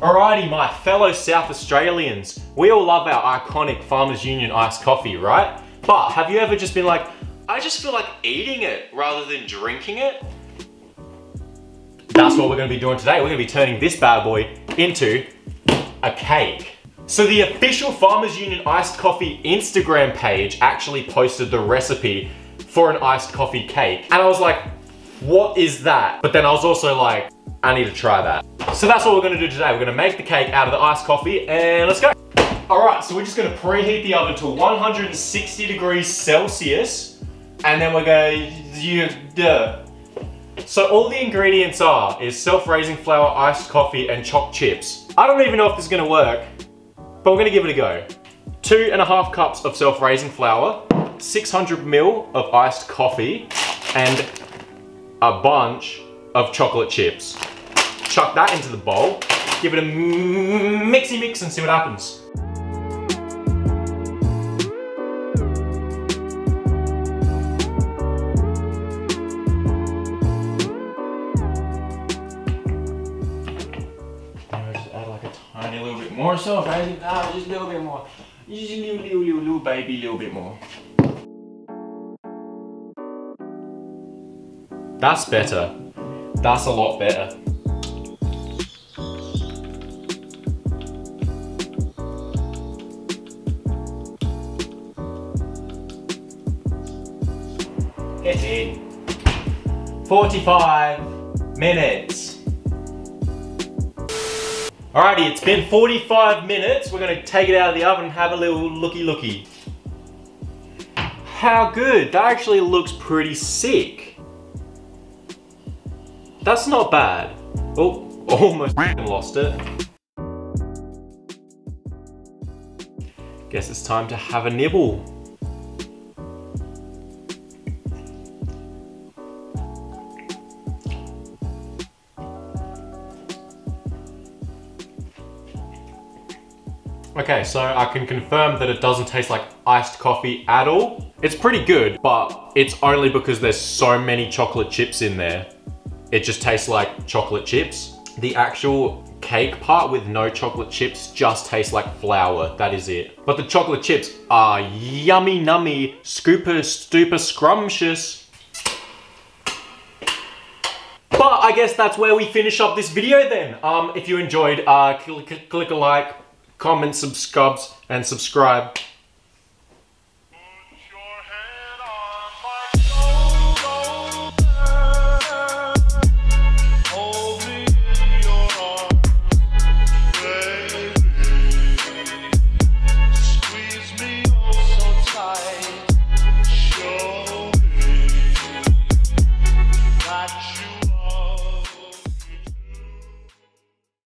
Alrighty, my fellow South Australians, we all love our iconic Farmers Union iced coffee, right? But have you ever just been like, I just feel like eating it rather than drinking it? That's what we're gonna be doing today. We're gonna be turning this bad boy into a cake. So the official Farmers Union iced coffee Instagram page actually posted the recipe for an iced coffee cake. And I was like, what is that? But then I was also like, I need to try that. So that's what we're gonna do today. We're gonna make the cake out of the iced coffee and let's go. All right, so we're just gonna preheat the oven to 160 degrees Celsius. And then we're gonna, so all the ingredients is self-raising flour, iced coffee, and chopped chips. I don't even know if this is gonna work, but we're gonna give it a go. 2.5 cups of self-raising flour, 600 ml of iced coffee, and a bunch of chocolate chips. Chuck that into the bowl, give it a mixy mix and see what happens. Just add like a tiny little bit more, so right? No, just a little bit more. Just a little baby, little bit more. That's better. That's a lot better. Get in. 45 minutes. Alrighty, it's been 45 minutes. We're gonna take it out of the oven and have a little looky-looky. How good, that actually looks pretty sick. That's not bad. Oh, almost lost it. Guess it's time to have a nibble. Okay, so I can confirm that it doesn't taste like iced coffee at all. It's pretty good, but it's only because there's so many chocolate chips in there. It just tastes like chocolate chips. The actual cake part with no chocolate chips just tastes like flour, that is it. But the chocolate chips are yummy, nummy, scooper, stuper, scrumptious. But I guess that's where we finish up this video then. If you enjoyed, click a like, comment, subscribe,